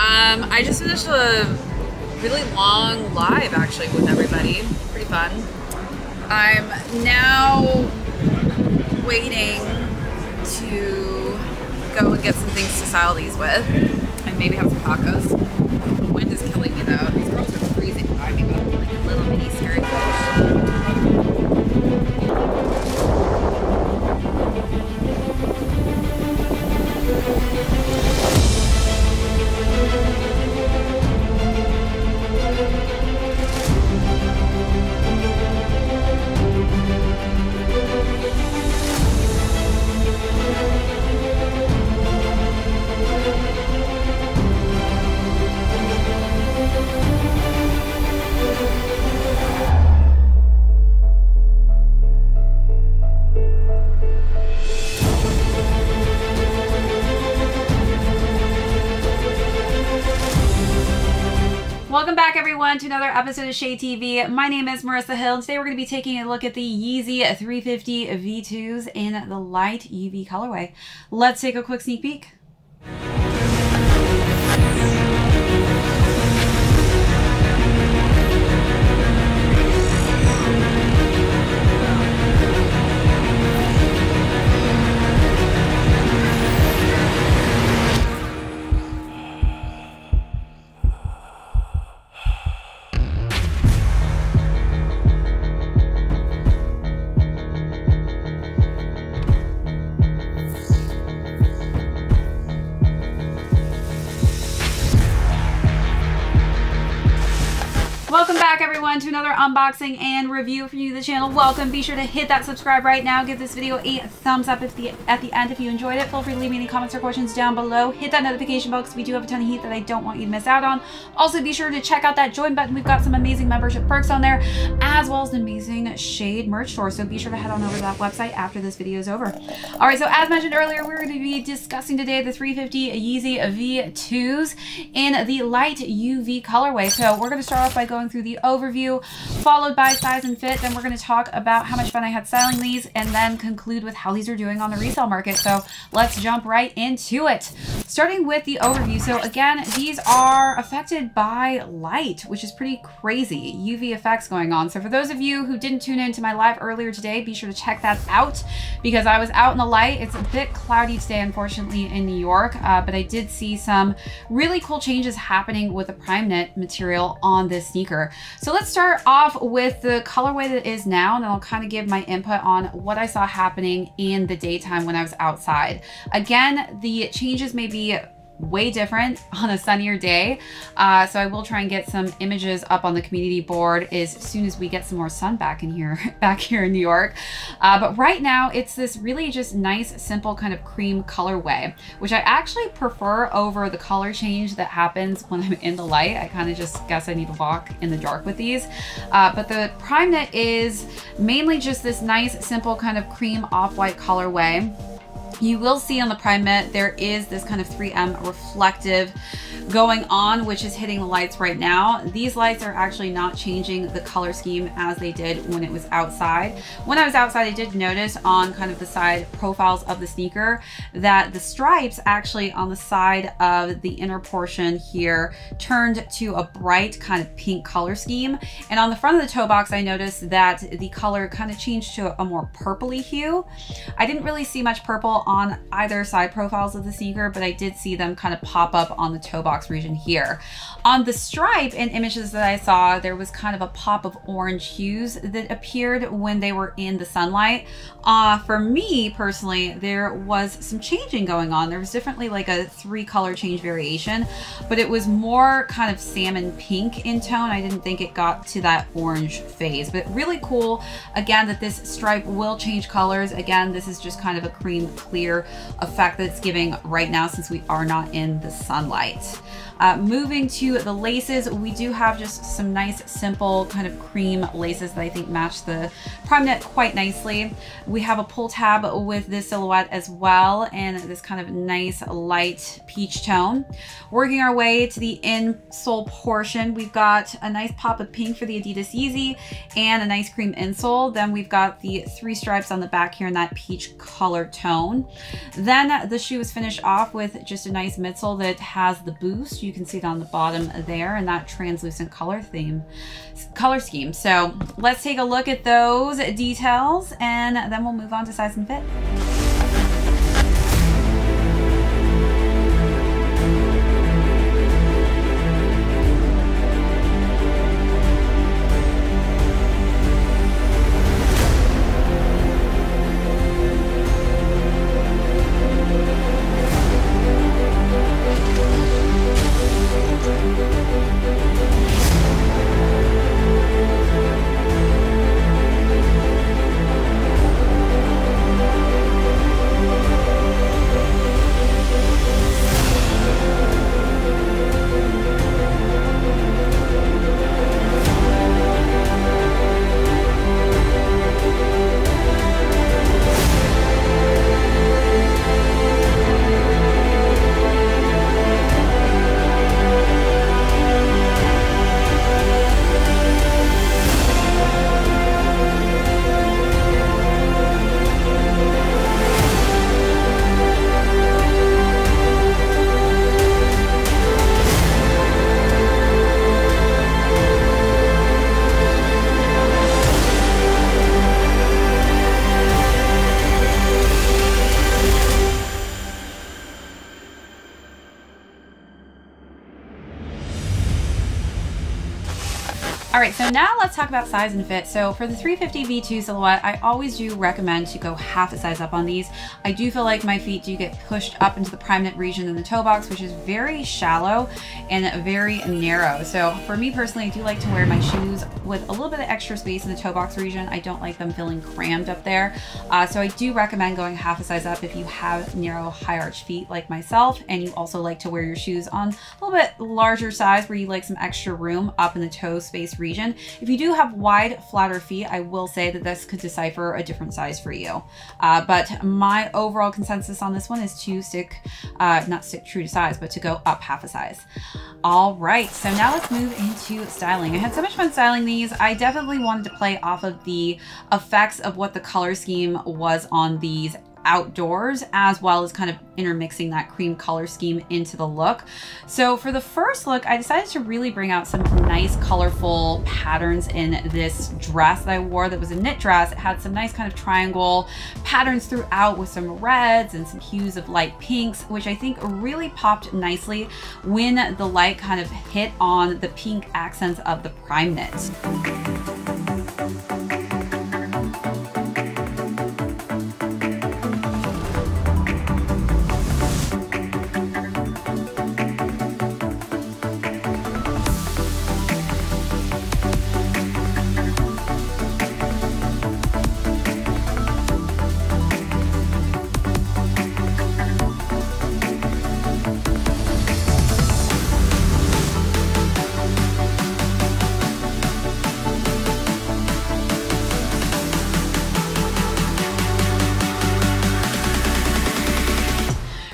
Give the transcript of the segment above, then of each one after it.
I just finished a really long live actually with everybody. Pretty fun. I'm now waiting to go and get some things to style these with and maybe have some tacos. The wind is killing me though. These girls are freezing by me, but like a little mini skirt. Welcome back everyone to another episode of Shade TV. My name is Marissa Hill and today we're going to be taking a look at the Yeezy 350 V2s in the light UV colorway. Let's take a quick sneak peek. Welcome back everyone to another unboxing and review for you to the channel. Welcome. Be sure to hit that subscribe right now. Give this video a thumbs up at the end if you enjoyed it. Feel free to leave me any comments or questions down below. Hit that notification bell because we do have a ton of heat that I don't want you to miss out on. Also be sure to check out that join button. We've got some amazing membership perks on there as well as an amazing Shade merch store. So be sure to head on over to that website after this video is over. All right, so as mentioned earlier, we're going to be discussing today the 350 Yeezy V2s in the light UV colorway. So we're going to start off by going through the overview, followed by size and fit. Then we're going to talk about how much fun I had styling these and then conclude with how these are doing on the resale market. So let's jump right into it. Starting with the overview. So again, these are affected by light, which is pretty crazy. UV effects going on. So for those of you who didn't tune into my live earlier today, be sure to check that out because I was out in the light. It's a bit cloudy today, unfortunately, in New York, but I did see some really cool changes happening with the Primeknit material on this sneaker. So let's start off with the colorway that is now, and I'll kind of give my input on what I saw happening in the daytime when I was outside. Again, the changes may be way different on a sunnier day. So I will try and get some images up on the community board as soon as we get some more sun back in here, in New York. But right now it's this really just nice, simple kind of cream colorway, which I actually prefer over the color change that happens when I'm in the light. I kind of just guess I need to walk in the dark with these. But the Primeknit is mainly just this nice, simple kind of cream off-white colorway. You will see on the Primeknit, there is this kind of 3M reflective going on, which is hitting the lights right now. These lights are actually not changing the color scheme as they did when it was outside. When I was outside, I did notice on kind of the side profiles of the sneaker that the stripes actually on the side of the inner portion here turned to a bright kind of pink color scheme. And on the front of the toe box, I noticed that the color kind of changed to a more purpley hue. I didn't really see much purple on either side profiles of the sneaker, but I did see them kind of pop up on the toe box region here. On the stripe and images that I saw, there was kind of a pop of orange hues that appeared when they were in the sunlight. For me personally, there was some changing going on. There was definitely like a 3-color change variation, but it was more kind of salmon pink in tone. I didn't think it got to that orange phase, but really cool again that this stripe will change colors. Again, this is just kind of a cream clear effect that's giving right now since we are not in the sunlight. Moving to the laces, we do have just some nice, simple kind of cream laces that I think match the Primeknit quite nicely. We have a pull tab with this silhouette as well, and this kind of nice light peach tone. Working our way to the insole portion, we've got a nice pop of pink for the Adidas Yeezy and a nice cream insole. Then we've got the 3 stripes on the back here in that peach color tone. Then the shoe is finished off with just a nice midsole that has the boost. You can see down the bottom there, and that translucent color scheme. So let's take a look at those details and then we'll move on to size and fit. All right, so now let's talk about size and fit. So for the 350 V2 silhouette, I always do recommend to go half a size up on these. I do feel like my feet do get pushed up into the Primeknit region in the toe box, which is very shallow and very narrow. So for me personally, I do like to wear my shoes with a little bit of extra space in the toe box region. I don't like them feeling crammed up there. So I do recommend going half a size up if you have narrow, high arch feet like myself, and you also like to wear your shoes on a little bit larger size where you like some extra room up in the toe space region. If you do have wide, flatter feet, I will say that this could decipher a different size for you. But my overall consensus on this one is to not stick true to size, but to go up half a size. All right, so now let's move into styling. I had so much fun styling these. I definitely wanted to play off of the effects of what the color scheme was on these outdoors, as well as kind of intermixing that cream color scheme into the look. So for the first look, I decided to really bring out some nice colorful patterns in this dress that I wore. That was a knit dress. It had some nice kind of triangle patterns throughout with some reds and some hues of light pinks, which I think really popped nicely when the light kind of hit on the pink accents of the Primeknit.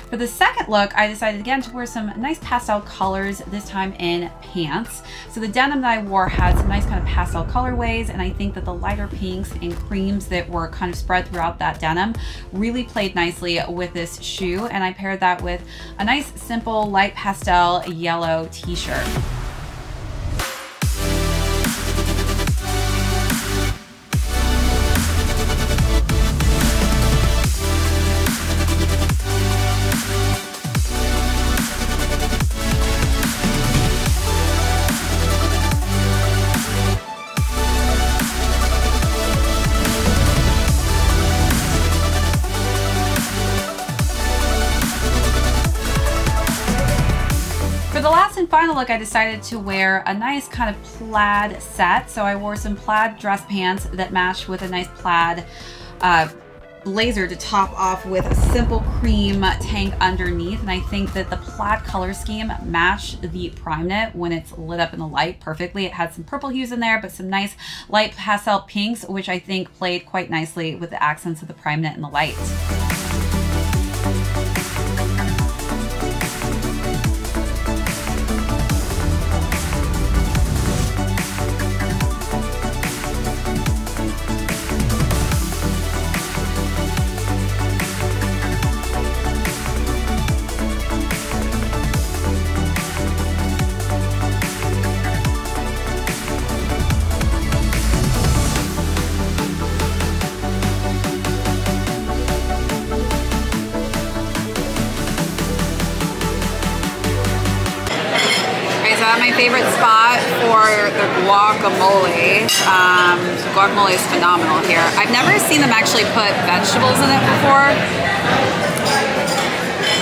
For the second look, I decided again to wear some nice pastel colors, this time in pants. So the denim that I wore had some nice kind of pastel colorways, and I think that the lighter pinks and creams that were kind of spread throughout that denim really played nicely with this shoe, and I paired that with a nice simple light pastel yellow t-shirt. Final look, I decided to wear a nice kind of plaid set. So I wore some plaid dress pants that matched with a nice plaid blazer to top off with a simple cream tank underneath, and I think that the plaid color scheme matched the Primeknit when it's lit up in the light perfectly. It had some purple hues in there, but some nice light pastel pinks, which I think played quite nicely with the accents of the Primeknit in the light. Florida. My favorite spot for the guacamole. Guacamole is phenomenal here. I've never seen them actually put vegetables in it before.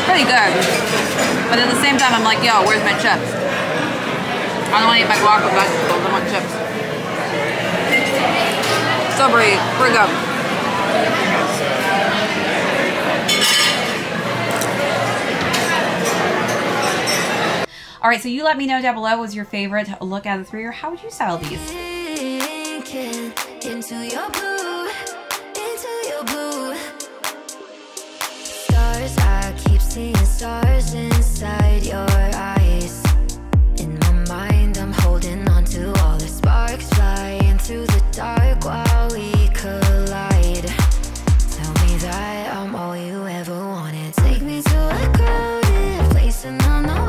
Pretty good. But at the same time, I'm like, yo, where's my chips? I don't want to eat my guac with vegetables. I want chips. So pretty good. All right, so you let me know down below what was your favorite look out of the three, or how would you style these? Into your blue. Stars, I keep seeing stars inside your eyes. In my mind, I'm holding on to all the sparks flying into the dark while we collide. Tell me that I'm all you ever wanted. Take me to a crowded place and I know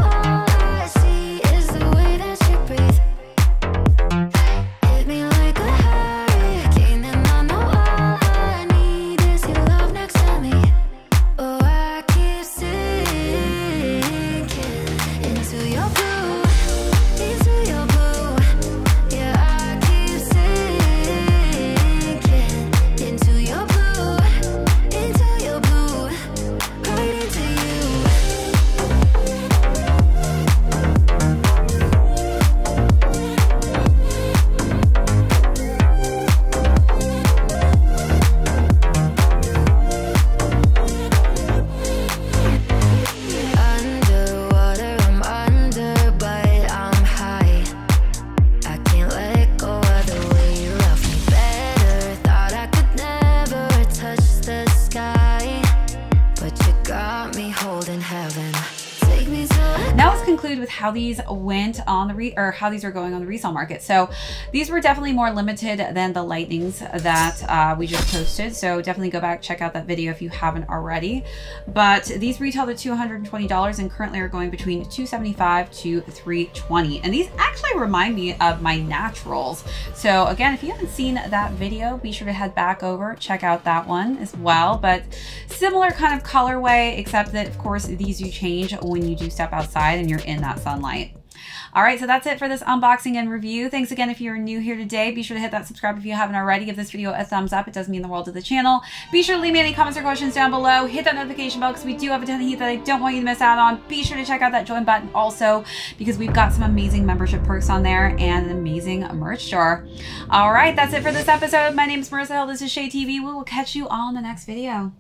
how these went on the how these are going on the resale market. So these were definitely more limited than the Lightnings that we just posted. So definitely go back, check out that video if you haven't already. But these retail to $220 and currently are going between $275 to $320. And these actually remind me of my naturals. So again, if you haven't seen that video, be sure to head back over, check out that one as well. But similar kind of colorway, except that of course these do change when you do step outside and you're in that sun. All right, so that's it for this unboxing and review. Thanks again if you're new here today. Be sure to hit that subscribe if you haven't already. Give this video a thumbs up. It does mean the world to the channel. Be sure to leave me any comments or questions down below. Hit that notification bell because we do have a ton of heat that I don't want you to miss out on. Be sure to check out that join button also because we've got some amazing membership perks on there and an amazing merch store. All right, that's it for this episode. My name is Marissa Hill. This is Shade TV. We will catch you all in the next video.